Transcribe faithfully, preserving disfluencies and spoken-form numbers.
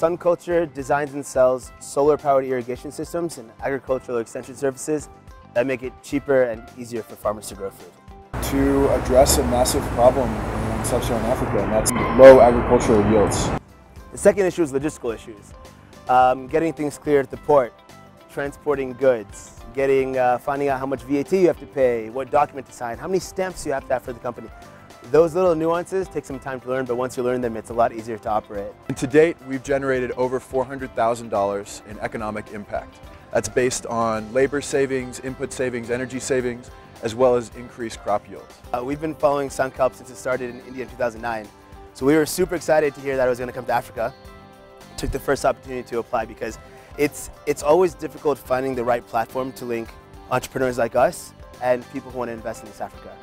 SunCulture designs and sells solar-powered irrigation systems and agricultural extension services that make it cheaper and easier for farmers to grow food. To address a massive problem in sub-Saharan Africa, and that's low agricultural yields. The second issue is logistical issues. Um, getting things clear at the port, transporting goods, getting, uh, finding out how much V A T you have to pay, what document to sign, how many stamps you have to have for the company. Those little nuances take some time to learn, but once you learn them, it's a lot easier to operate. And to date, we've generated over four hundred thousand dollars in economic impact. That's based on labor savings, input savings, energy savings, as well as increased crop yields. Uh, we've been following SunCulp since it started in India in two thousand nine. So we were super excited to hear that it was going to come to Africa. Took the first opportunity to apply because it's, it's always difficult finding the right platform to link entrepreneurs like us and people who want to invest in East Africa.